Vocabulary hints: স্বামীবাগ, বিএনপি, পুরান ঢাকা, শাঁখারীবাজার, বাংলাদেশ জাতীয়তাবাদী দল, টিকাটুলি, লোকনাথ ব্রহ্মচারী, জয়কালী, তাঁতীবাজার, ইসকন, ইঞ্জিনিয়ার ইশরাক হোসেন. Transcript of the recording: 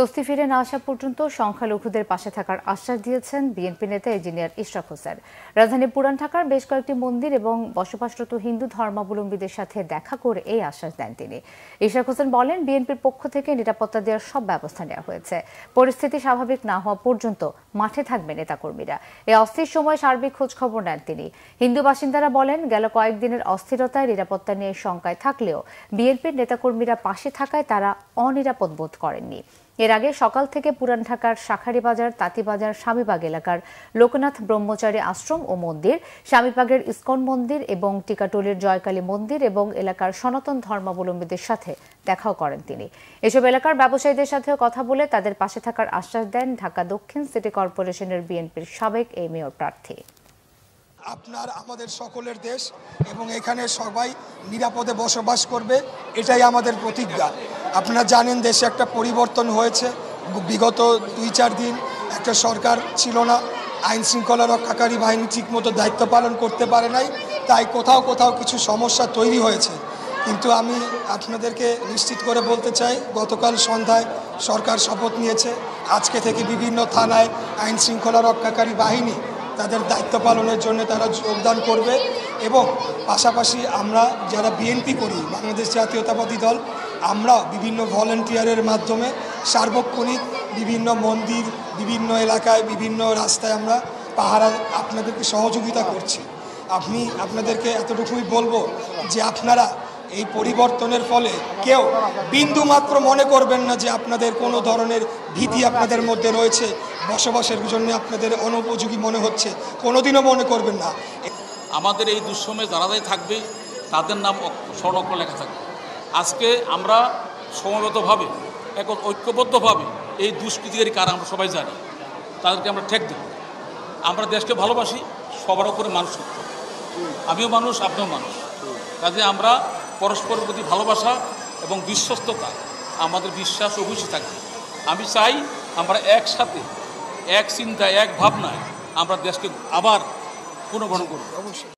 স্বস্তি ফিরে না আসা পর্যন্ত সংখ্যালঘুদের পাশে থাকার আশ্বাস দিয়েছেন বিএনপি নেতা ইঞ্জিনিয়ার ইশরাক হোসেন। রাজধানীর পুরান ঢাকার বেশ কয়েকটি মন্দির এবং বসবাসরত হিন্দু ধর্মাবলম্বীদের সাথে দেখা করে এই আশ্বাস দেন তিনি। ইশরাক হোসেন বলেন, বিএনপির পক্ষ থেকে নিরাপত্তা দেওয়ার সব ব্যবস্থা নেওয়া হয়েছে। পরিস্থিতি স্বাভাবিক না হওয়া পর্যন্ত মাঠে থাকবে নেতাকর্মীরা। এই অস্থির সময় সার্বিক খোঁজখবর নেন তিনি। হিন্দু বাসিন্দারা বলেন, গেল কয়েকদিনের অস্থিরতায় নিরাপত্তা নিয়ে শঙ্কায় থাকলেও বিএনপির নেতাকর্মীরা পাশে থাকায় তারা অনিরাপদ বোধ করেননি। এর আগে সকাল থেকে পুরান ঢাকার শাঁখারীবাজার, তাঁতীবাজার, স্বামীবাগ এলাকার লোকনাথ ব্রহ্মচারী আশ্রম ও মন্দির, স্বামীবাগের ইসকন মন্দির এবং টিকাটুলির জয়কালী মন্দির এবং এলাকার সনাতন ধর্মাবলম্বীদের সাথে দেখাও করেন তিনি। এসব এলাকার ব্যবসায়ীদের সাথেও কথা বলে তাদের পাশে থাকার আশ্বাস দেন ঢাকা দক্ষিণ সিটি কর্পোরেশনের বিএনপির সাবেক এই মেয়র প্রার্থী। আপনার আমাদের সকলের দেশ এবং এখানে সবাই নিরাপদে বসবাস করবে, এটাই আমাদের প্রতিজ্ঞা। আপনারা জানেন, দেশে একটা পরিবর্তন হয়েছে। বিগত ২-৪ দিন একটা সরকার ছিল না, আইন শৃঙ্খলা রক্ষাকারী বাহিনী ঠিকমতো দায়িত্ব পালন করতে পারে নাই, তাই কোথাও কোথাও কিছু সমস্যা তৈরি হয়েছে। কিন্তু আমি আপনাদেরকে নিশ্চিত করে বলতে চাই, গতকাল সন্ধ্যায় সরকার শপথ নিয়েছে, আজকে থেকে বিভিন্ন থানায় আইন শৃঙ্খলা রক্ষাকারী বাহিনী তাদের দায়িত্ব পালনের জন্য তারা যোগদান করবে। এবং পাশাপাশি আমরা যারা বিএনপি করি, বাংলাদেশ জাতীয়তাবাদী দল, আমরা বিভিন্ন ভলেন্টিয়ারের মাধ্যমে সার্বক্ষণিক বিভিন্ন মন্দির, বিভিন্ন এলাকায়, বিভিন্ন রাস্তায় আমরা পাহারা আপনাদেরকে সহযোগিতা করছি। আপনাদেরকে এতটুকুই বলবো যে আপনারা এই পরিবর্তনের ফলে কেউ বিন্দু মাত্র মনে করবেন না যে আপনাদের কোনো ধরনের ভীতি আপনাদের মধ্যে রয়েছে, বসবাসের জন্য আপনাদের অনুপযোগী মনে হচ্ছে, কোনোদিনও মনে করবেন না। আমাদের এই দুঃসময়ে যারা থাকবে তাদের নাম স্বর্ণাক্ষরে লেখা থাকবে। আজকে আমরা সমবেতভাবে, এখন ঐক্যবদ্ধভাবে এই দুষ্কৃতিকারী কারা আমরা সবাই জানি, তাদেরকে আমরা ঠেক দেব। আমরা দেশকে ভালোবাসি, সবার উপরে মানুষ করতে, আমিও মানুষ, আপনিও মানুষ। কাজে আমরা পরস্পরের প্রতি ভালোবাসা এবং বিশ্বস্ততা, আমাদের বিশ্বাস অবশ্যই থাকবে। আমি চাই আমরা একসাথে, এক চিন্তা, এক ভাবনায় আমরা দেশকে আবার পুনর্গঠন করব। অবশ্যই।